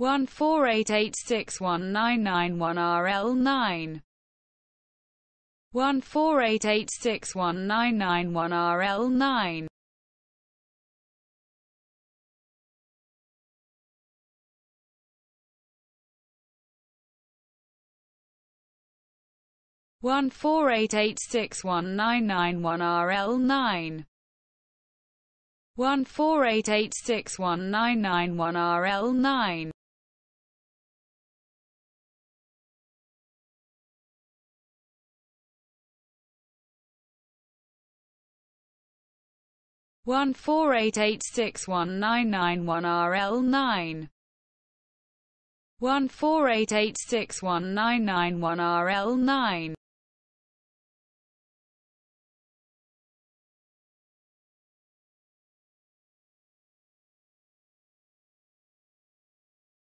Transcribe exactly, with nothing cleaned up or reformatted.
one four eight eight six one nine nine one R L nine, one four eight eight six one nine nine one R L nine. one four eight eight six one nine nine one R L nine, one four eight eight six one nine nine one R L nine. one four eight eight six one nine nine one R L nine, one four eight eight six one nine nine one R L nine.